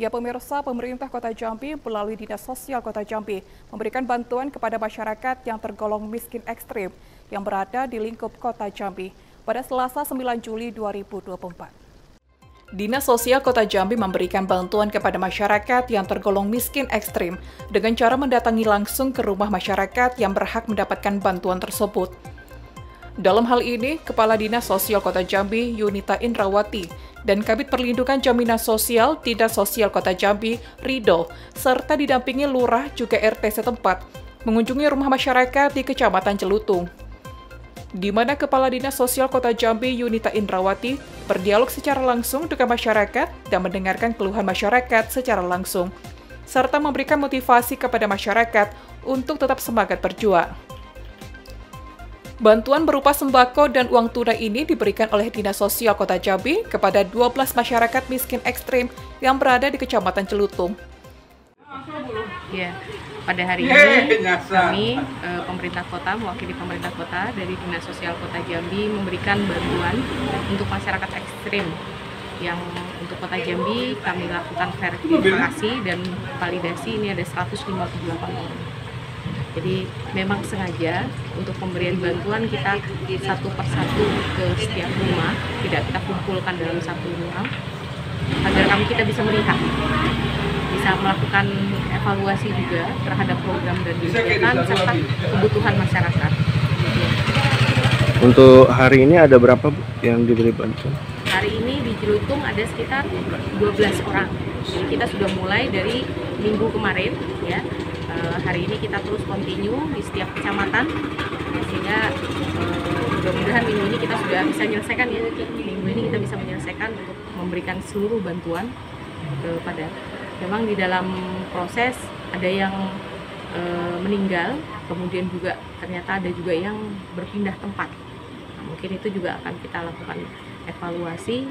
Ya pemirsa, pemerintah Kota Jambi melalui Dinas Sosial Kota Jambi memberikan bantuan kepada masyarakat yang tergolong miskin ekstrim yang berada di lingkup Kota Jambi pada Selasa 9 Juli 2024. Dinas Sosial Kota Jambi memberikan bantuan kepada masyarakat yang tergolong miskin ekstrim dengan cara mendatangi langsung ke rumah masyarakat yang berhak mendapatkan bantuan tersebut. Dalam hal ini, Kepala Dinas Sosial Kota Jambi, Yunita Indrawati, dan Kabid Perlindungan Jaminan Sosial Dinas Sosial Kota Jambi, Ridho, serta didampingi Lurah juga RT setempat, mengunjungi rumah masyarakat di Kecamatan Jelutung. Di mana Kepala Dinas Sosial Kota Jambi, Yunita Indrawati, berdialog secara langsung dengan masyarakat dan mendengarkan keluhan masyarakat secara langsung, serta memberikan motivasi kepada masyarakat untuk tetap semangat berjuang. Bantuan berupa sembako dan uang tunai ini diberikan oleh Dinas Sosial Kota Jambi kepada 12 masyarakat miskin ekstrim yang berada di Kecamatan Jelutung. Ya, pada hari ini kami, pemerintah kota, mewakili pemerintah kota dari Dinas Sosial Kota Jambi memberikan bantuan untuk masyarakat ekstrim. Yang untuk Kota Jambi kami lakukan verifikasi dan validasi, ini ada 158 orang. Jadi memang sengaja untuk pemberian bantuan kita satu persatu ke setiap rumah, tidak kita kumpulkan dalam satu ruang, agar kita bisa melihat, bisa melakukan evaluasi juga terhadap program dan kegiatan serta kebutuhan masyarakat. Untuk hari ini ada berapa yang diberi bantuan? Hari ini di Jelutung ada sekitar 12 orang. Jadi kita sudah mulai dari minggu kemarin, ya. Hari ini kita terus continue di setiap kecamatan, sehingga mudah-mudahan minggu ini kita sudah bisa menyelesaikan, ya. Minggu ini kita bisa menyelesaikan untuk memberikan seluruh bantuan kepada. Memang di dalam proses ada yang meninggal, kemudian juga ternyata ada juga yang berpindah tempat. Nah, mungkin itu juga akan kita lakukan evaluasi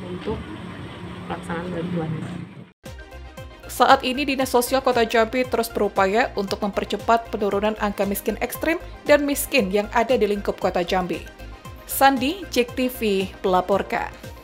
untuk pelaksanaan bantuan. Saat ini Dinas Sosial Kota Jambi terus berupaya untuk mempercepat penurunan angka miskin ekstrim dan miskin yang ada di lingkup Kota Jambi. Sandi, JEK TV melaporkan.